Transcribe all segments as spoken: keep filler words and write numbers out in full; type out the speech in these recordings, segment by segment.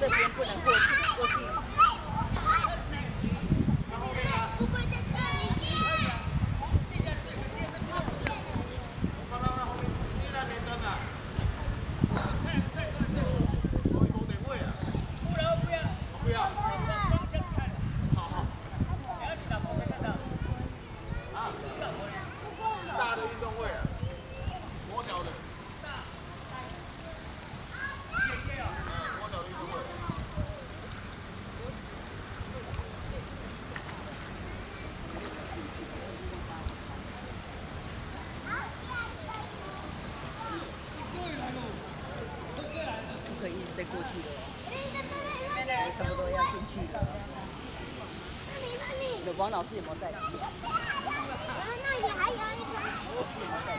这边不能过去，过去。大的运动会啊，多小的。 再过去的，我差不多要进去了。有王老师有没有在？有，那里还有一个。老师有没有在？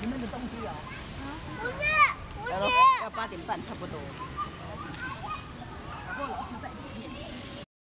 你们的东西有？不是，不是。要八点半差不多。老师在。